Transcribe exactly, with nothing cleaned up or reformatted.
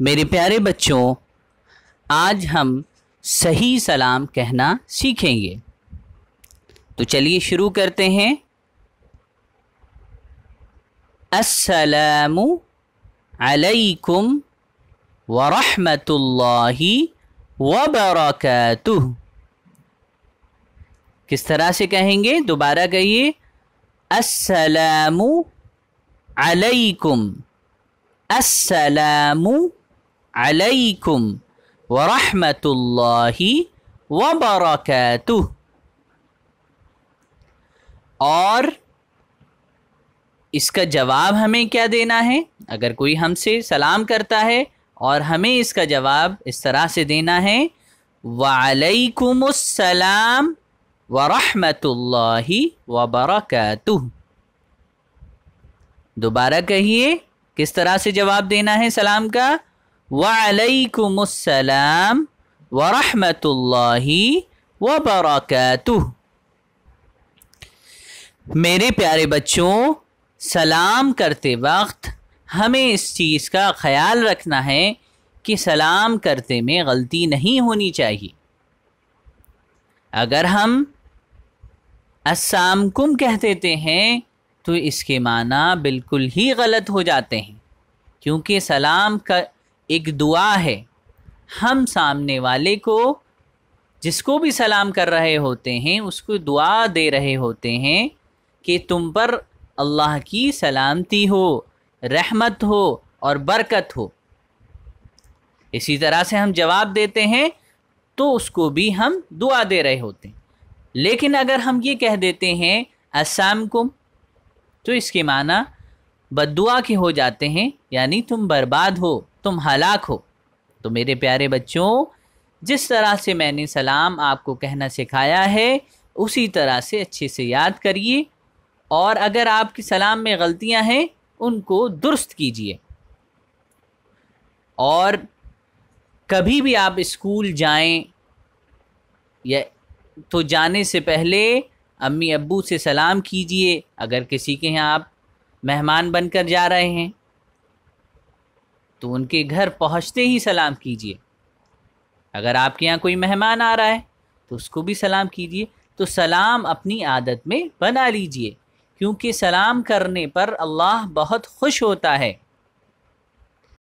मेरे प्यारे बच्चों, आज हम सही सलाम कहना सीखेंगे। तो चलिए शुरू करते हैं। अस्सलामु अलैकुम व रहमतुल्लाहि व बरकातुहू। किस तरह से कहेंगे? दोबारा कहिए। अस्सलामु अलैकुम, अस्सलामु अलैकुम व रहमतुल्लाहि व बरकातुहू। और इसका जवाब हमें क्या देना है? अगर कोई हमसे सलाम करता है और हमें इसका जवाब इस तरह से देना है, वालैकुमुस्सलाम व रहमतुल्लाहि व बरकातुहू। दोबारा कहिए, किस तरह से जवाब देना है सलाम का? वालैकुमुस्सलाम व रहमतुल्लाहि व बरकातुहू। मेरे प्यारे बच्चों, सलाम करते वक्त हमें इस चीज़ का ख़याल रखना है कि सलाम करते में गलती नहीं होनी चाहिए। अगर हम अस्सलामुअलैकुम कह देते हैं तो इसके माना बिल्कुल ही गलत हो जाते हैं, क्योंकि सलाम का एक दुआ है। हम सामने वाले को, जिसको भी सलाम कर रहे होते हैं, उसको दुआ दे रहे होते हैं कि तुम पर अल्लाह की सलामती हो, रहमत हो और बरकत हो। इसी तरह से हम जवाब देते हैं तो उसको भी हम दुआ दे रहे होते हैं। लेकिन अगर हम ये कह देते हैं अस्सलामुअलैकुम, तो इसके माना बद्दुआ के हो जाते हैं, यानी तुम बर्बाद हो, तुम हलाक हो। तो मेरे प्यारे बच्चों, जिस तरह से मैंने सलाम आपको कहना सिखाया है, उसी तरह से अच्छे से याद करिए। और अगर आपकी सलाम में गलतियां हैं, उनको दुरुस्त कीजिए। और कभी भी आप स्कूल जाएं या तो जाने से पहले अम्मी अब्बू से सलाम कीजिए, अगर किसी के यहाँ आप मेहमान बनकर जा रहे हैं तो उनके घर पहुँचते ही सलाम कीजिए। अगर आपके यहाँ कोई मेहमान आ रहा है तो उसको भी सलाम कीजिए। तो सलाम अपनी आदत में बना लीजिए, क्योंकि सलाम करने पर अल्लाह बहुत खुश होता है।